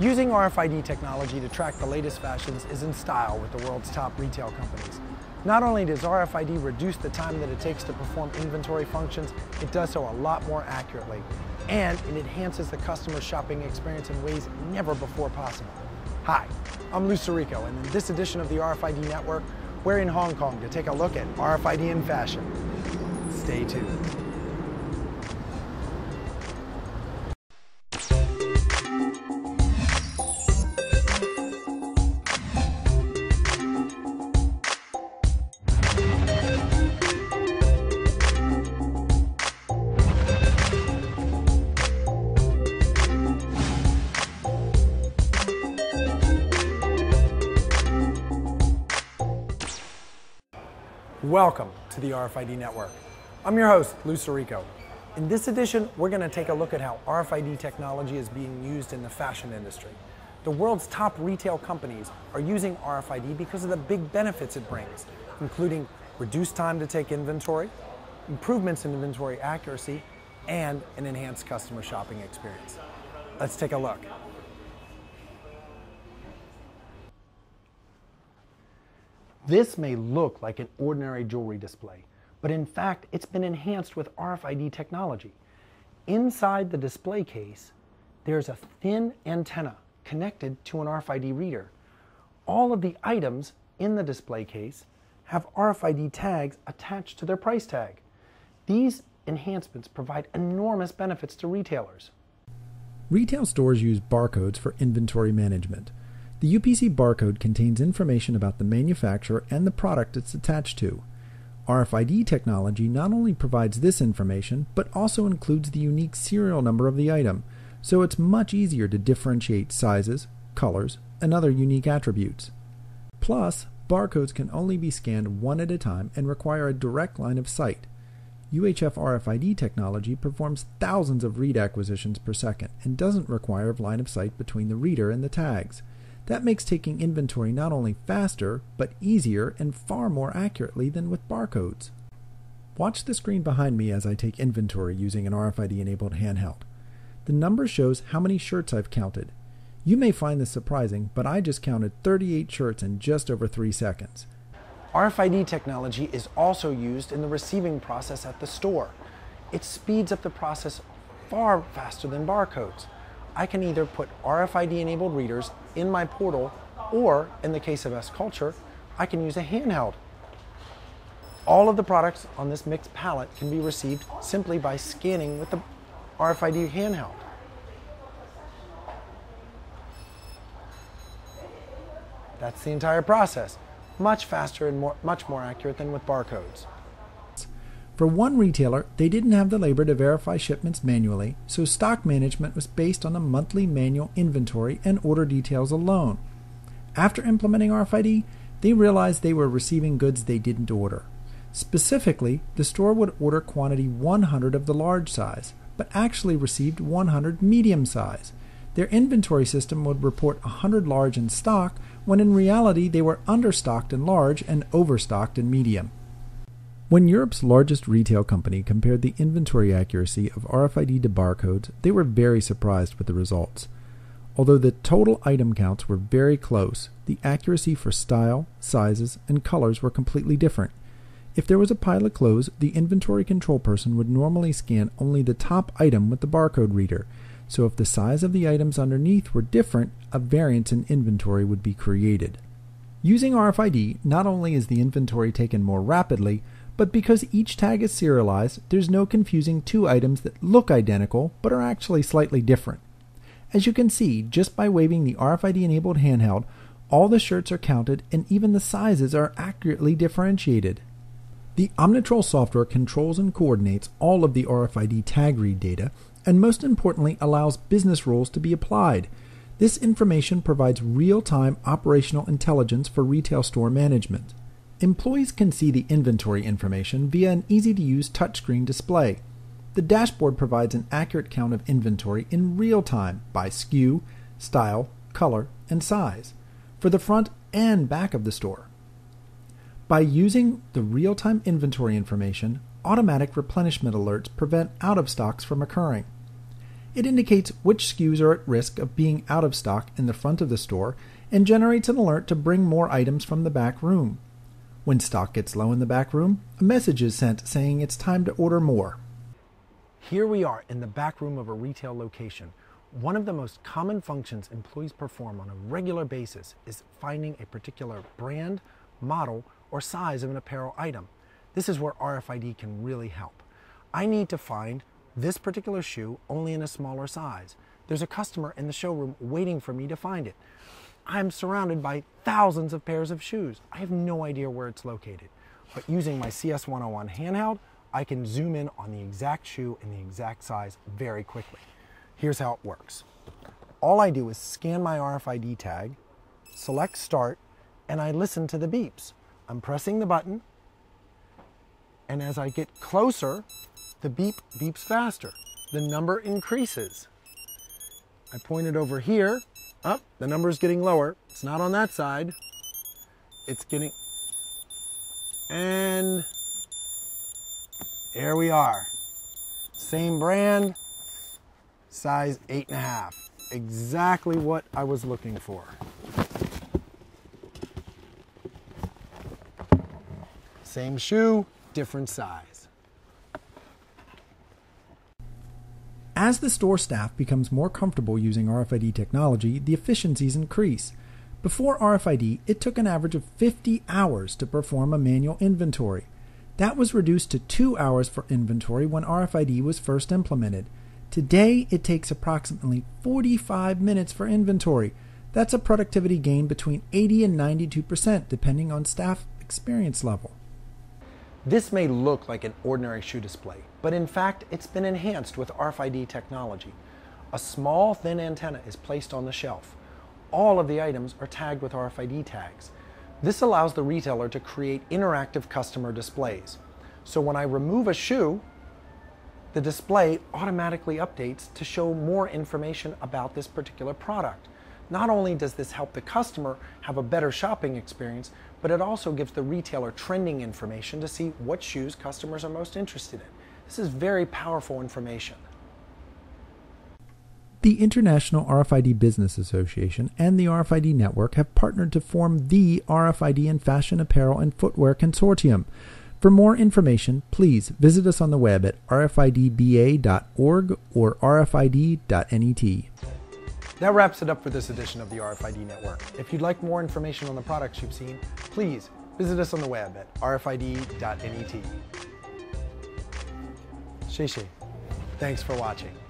Using RFID technology to track the latest fashions is in style with the world's top retail companies. Not only does RFID reduce the time that it takes to perform inventory functions, it does so a lot more accurately, and it enhances the customer shopping experience in ways never before possible. Hi, I'm Louis Sirico, and in this edition of the RFID Network, we're in Hong Kong to take a look at RFID in fashion. Stay tuned. Welcome to the RFID Network. I'm your host, Louis Sirico. In this edition, we're going to take a look at how RFID technology is being used in the fashion industry. The world's top retail companies are using RFID because of the big benefits it brings, including reduced time to take inventory, improvements in inventory accuracy, and an enhanced customer shopping experience. Let's take a look. This may look like an ordinary jewelry display, but in fact, it's been enhanced with RFID technology. Inside the display case, there's a thin antenna connected to an RFID reader. All of the items in the display case have RFID tags attached to their price tag. These enhancements provide enormous benefits to retailers. Retail stores use barcodes for inventory management. The UPC barcode contains information about the manufacturer and the product it's attached to. RFID technology not only provides this information, but also includes the unique serial number of the item, so it's much easier to differentiate sizes, colors, and other unique attributes. Plus, barcodes can only be scanned one at a time and require a direct line of sight. UHF RFID technology performs thousands of read acquisitions per second and doesn't require a line of sight between the reader and the tags. That makes taking inventory not only faster, but easier and far more accurately than with barcodes. Watch the screen behind me as I take inventory using an RFID-enabled handheld. The number shows how many shirts I've counted. You may find this surprising, but I just counted 38 shirts in just over 3 seconds. RFID technology is also used in the receiving process at the store. It speeds up the process far faster than barcodes. I can either put RFID-enabled readers in my portal, or in the case of S-Culture, I can use a handheld. All of the products on this mixed palette can be received simply by scanning with the RFID handheld. That's the entire process, much faster and much more accurate than with barcodes. For one retailer, they didn't have the labor to verify shipments manually, so stock management was based on the monthly manual inventory and order details alone. After implementing RFID, they realized they were receiving goods they didn't order. Specifically, the store would order quantity 100 of the large size, but actually received 100 medium size. Their inventory system would report 100 large in stock, when in reality they were understocked in large and overstocked in medium. When Europe's largest retail company compared the inventory accuracy of RFID to barcodes, they were very surprised with the results. Although the total item counts were very close, the accuracy for style, sizes, and colors were completely different. If there was a pile of clothes, the inventory control person would normally scan only the top item with the barcode reader, so if the size of the items underneath were different, a variance in inventory would be created. Using RFID, not only is the inventory taken more rapidly, but because each tag is serialized, there's no confusing two items that look identical but are actually slightly different. As you can see, just by waving the RFID-enabled handheld, all the shirts are counted and even the sizes are accurately differentiated. The Omnitrol software controls and coordinates all of the RFID tag read data and most importantly allows business rules to be applied. This information provides real-time operational intelligence for retail store management. Employees can see the inventory information via an easy-to-use touchscreen display. The dashboard provides an accurate count of inventory in real time by SKU, style, color, and size for the front and back of the store. By using the real-time inventory information, automatic replenishment alerts prevent out-of-stocks from occurring. It indicates which SKUs are at risk of being out of stock in the front of the store and generates an alert to bring more items from the back room. When stock gets low in the back room, a message is sent saying it's time to order more. Here we are in the back room of a retail location. One of the most common functions employees perform on a regular basis is finding a particular brand, model, or size of an apparel item. This is where RFID can really help. I need to find this particular shoe only in a smaller size. There's a customer in the showroom waiting for me to find it. I'm surrounded by thousands of pairs of shoes. I have no idea where it's located. But using my CS101 handheld, I can zoom in on the exact shoe and the exact size very quickly. Here's how it works. All I do is scan my RFID tag, select start, and I listen to the beeps. I'm pressing the button, and as I get closer, the beep beeps faster. The number increases. I point it over here. Up, the number is getting lower. It's not on that side. It's getting... And... There we are. Same brand, size 8.5. Exactly what I was looking for. Same shoe, different size. As the store staff becomes more comfortable using RFID technology, the efficiencies increase. Before RFID, it took an average of 50 hours to perform a manual inventory. That was reduced to 2 hours for inventory when RFID was first implemented. Today, it takes approximately 45 minutes for inventory. That's a productivity gain between 80 and 92%, depending on staff experience level. This may look like an ordinary shoe display, but in fact, it's been enhanced with RFID technology. A small, thin antenna is placed on the shelf. All of the items are tagged with RFID tags. This allows the retailer to create interactive customer displays. So when I remove a shoe, the display automatically updates to show more information about this particular product. Not only does this help the customer have a better shopping experience, but it also gives the retailer trending information to see what shoes customers are most interested in. This is very powerful information. The International RFID Business Association and the RFID Network have partnered to form the RFID in Fashion Apparel and Footwear Consortium. For more information, please visit us on the web at rfidba.org or rfid.net. That wraps it up for this edition of the RFID Network. If you'd like more information on the products you've seen, please visit us on the web at rfid.net. Thanks for watching.